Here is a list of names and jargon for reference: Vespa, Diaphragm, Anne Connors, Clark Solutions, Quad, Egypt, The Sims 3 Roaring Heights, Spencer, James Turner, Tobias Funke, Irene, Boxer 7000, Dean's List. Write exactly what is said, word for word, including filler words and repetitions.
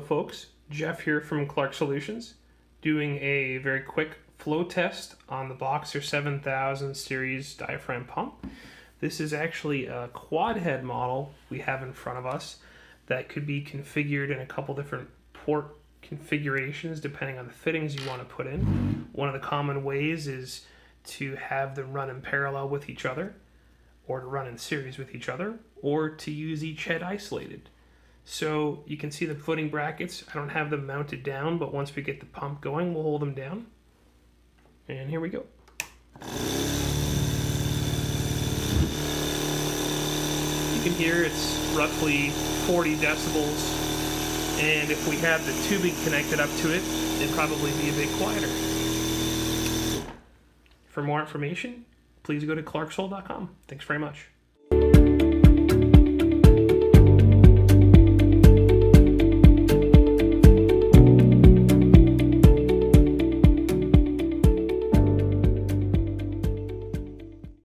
Hello folks, Jeff here from Clark Solutions, doing a very quick flow test on the Boxer seven thousand series diaphragm pump. This is actually a quad head model we have in front of us that could be configured in a couple different port configurations depending on the fittings you want to put in. One of the common ways is to have them run in parallel with each other, or to run in series with each other, or to use each head isolated. So you can see the footing brackets. I don't have them mounted down, but once we get the pump going, we'll hold them down. And here we go. You can hear it's roughly forty decibels, and if we had the tubing connected up to it, it'd probably be a bit quieter. For more information, please go to clark sol dot com. Thanks very much.